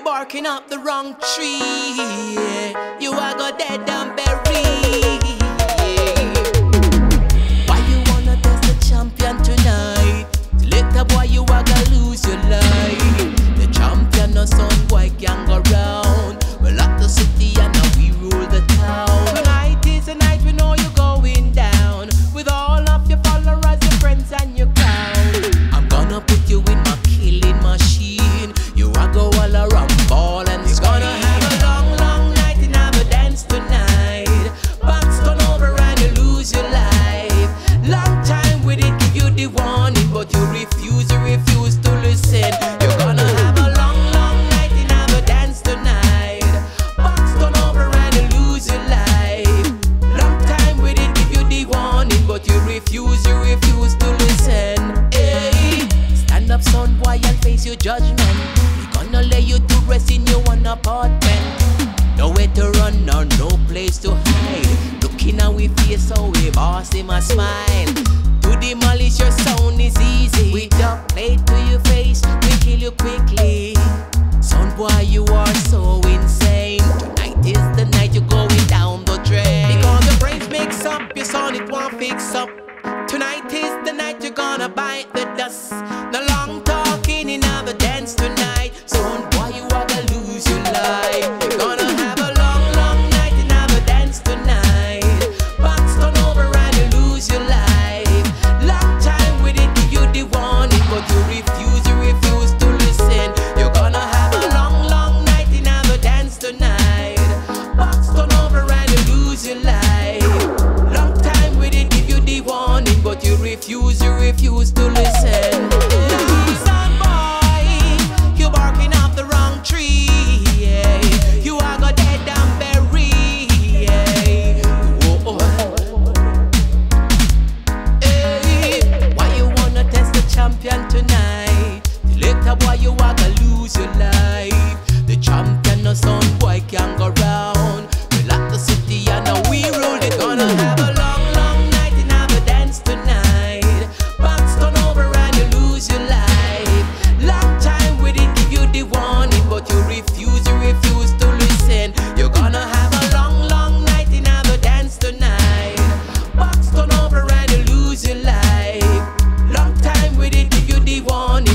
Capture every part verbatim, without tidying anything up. you barking up the wrong tree, yeah. You are go dead and buried, yeah. Why you wanna test the champion tonight? Little boy, you are gonna lose your life. The champion or some boy can go round. We lock the city and now we rule the town. Tonight is the night we know you're going down. With all of your followers, your friends and your crowd, I'm gonna put you in my killing machine. You are go all around, ball and scream. You're gonna have a long, long night and have a dance tonight. Box turn over and you lose your life. Long time we did give you the warning, but you refuse, you refuse to listen. You're gonna have a long, long night and have a dance tonight. Box turn over and you lose your life. Long time we did give you the warning, but you refuse, you refuse to listen. Hey. Stand up, son boy, and face your judgment. Gonna lay you to rest in your one apartment. Nowhere to run or no place to hide. Looking at we face so we boss him a smile. To demolish your sound is easy. We don't play to your face, we kill you quickly. Sound boy, you are so insane. Tonight is the night you're going down the drain. Because the brains mix up, your sound it won't fix up. Tonight is the night you're gonna bite the dust. No long talking in other dance tonight. Refuse, you refuse to listen. Son boy, you're barking up the wrong tree. Yeah. You are go dead and buried. Yeah. Whoa. Hey. Why you wanna test the champion tonight? The little boy, you are gonna lose your life. The champion or son boy can go round. We lock the city and now we rule it. Gonna have a long, long night and have a dance tonight.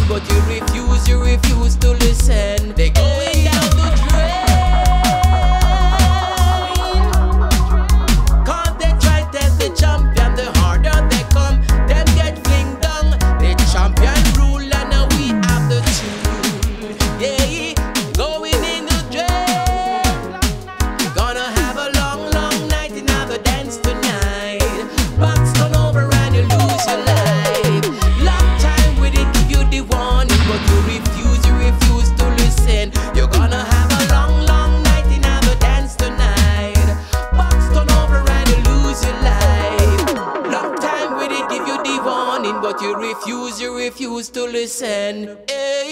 But you refuse, you refuse to listen. They're going down the drain. Cause they try to test the champion, the harder they come, them get flinged down. The champion rule and now we have the tune. Yeah, going in the drain. You're gonna have a long, long night and have a dance tonight. Box turn over and you lose your life. But you refuse, you refuse to listen. Hey.